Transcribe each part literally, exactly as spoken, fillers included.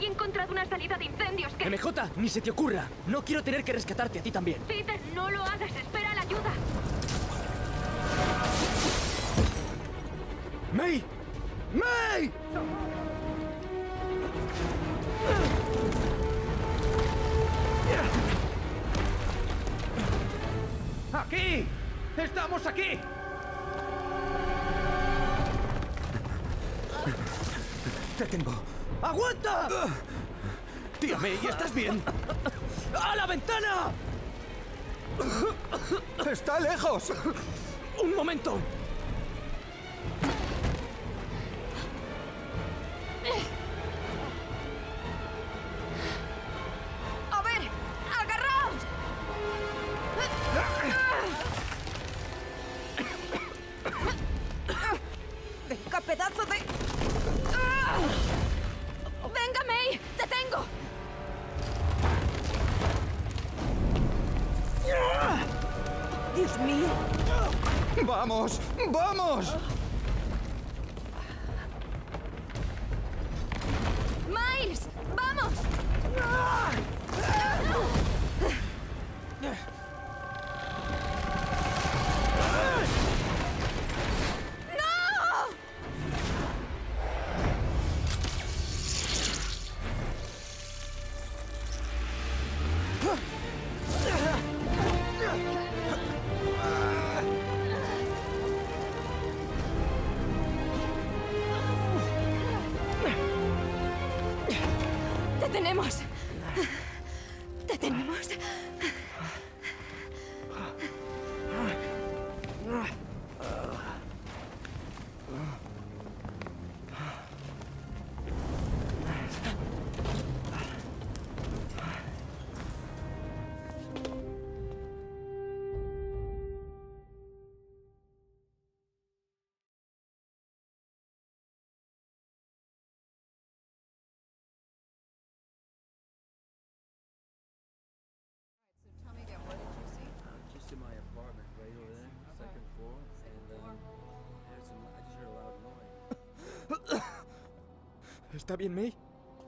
he encontrado una salida de incendios que... M J, ni se te ocurra. No quiero tener que rescatarte a ti también. Peter, no lo hagas. Espera la ayuda. ¡May! ¡May! ¡Aquí! ¡Estamos aquí! Te tengo. ¡Aguanta! Tía May, ¿estás bien? ¡A la ventana! ¡Está lejos! ¡Un momento! ¡A ver! ¡Agarraos! ¡Venga, pedazo de... ¡Venga, May! ¡Te tengo! ¡Dios mío! ¡Vamos! ¡Vamos! ¡Miles! ¡Vamos! ¿Está bien, May?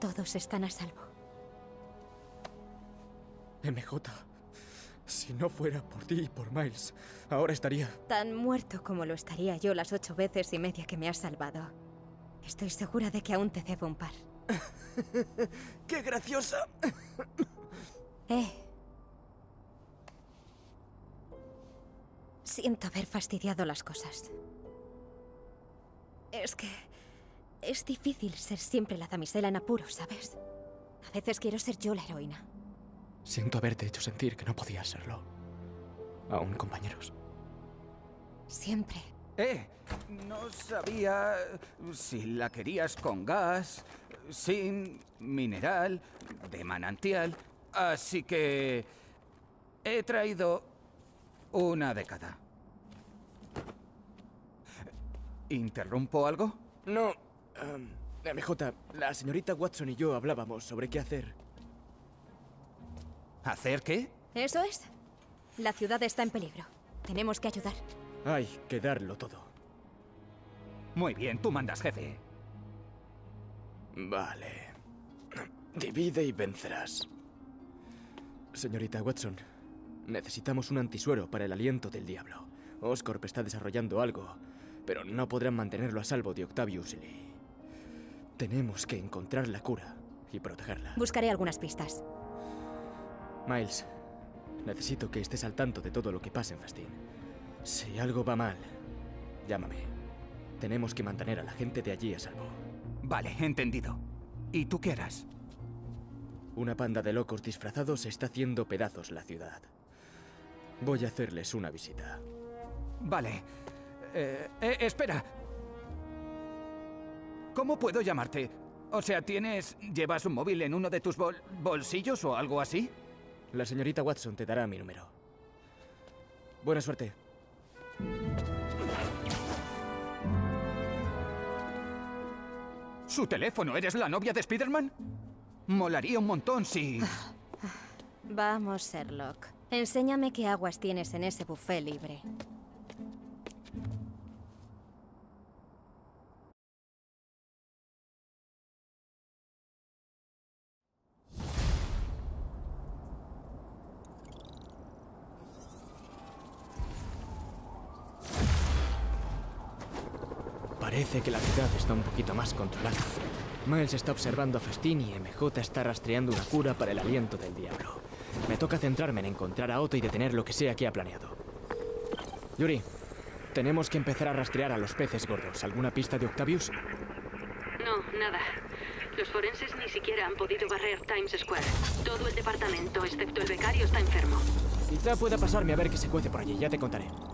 Todos están a salvo. M J, si no fuera por ti y por Miles, ahora estaría... tan muerto como lo estaría yo las ocho veces y media que me has salvado. Estoy segura de que aún te debo un par. ¡Qué graciosa! Eh... Siento haber fastidiado las cosas. Es que... es difícil ser siempre la damisela en apuros, ¿sabes? A veces quiero ser yo la heroína. Siento haberte hecho sentir que no podías serlo. Aún, compañeros. Siempre. Eh, no sabía si la querías con gas, sin mineral, de manantial. Así que... he traído una de cada. ¿Interrumpo algo? No... Um, M J, la señorita Watson y yo hablábamos sobre qué hacer. ¿Hacer qué? Eso es. La ciudad está en peligro. Tenemos que ayudar. Hay que darlo todo. Muy bien, tú mandas, jefe. Vale. Divide y vencerás. Señorita Watson, necesitamos un antisuero para el aliento del diablo. Oscorp está desarrollando algo, pero no podrán mantenerlo a salvo de Octavius y Lee. Tenemos que encontrar la cura y protegerla. Buscaré algunas pistas. Miles, necesito que estés al tanto de todo lo que pasa en Fastín. Si algo va mal, llámame. Tenemos que mantener a la gente de allí a salvo. Vale, entendido. ¿Y tú qué harás? Una panda de locos disfrazados está haciendo pedazos la ciudad. Voy a hacerles una visita. Vale. Eh, eh, espera. ¿Cómo puedo llamarte? O sea, ¿tienes... llevas un móvil en uno de tus bol bolsillos o algo así? La señorita Watson te dará mi número. Buena suerte. ¿Su teléfono? ¿Eres la novia de Spider-Man? Molaría un montón si... Vamos, Sherlock. Enséñame qué aguas tienes en ese buffet libre. Parece que la ciudad está un poquito más controlada. Miles está observando a Fastín y M J está rastreando una cura para el aliento del diablo. Me toca centrarme en encontrar a Otto y detener lo que sea que ha planeado. Yuri, tenemos que empezar a rastrear a los peces gordos. ¿Alguna pista de Octavius? No, nada. Los forenses ni siquiera han podido barrer Times Square. Todo el departamento, excepto el becario, está enfermo. Quizá pueda pasarme a ver qué se cuece por allí. Ya te contaré.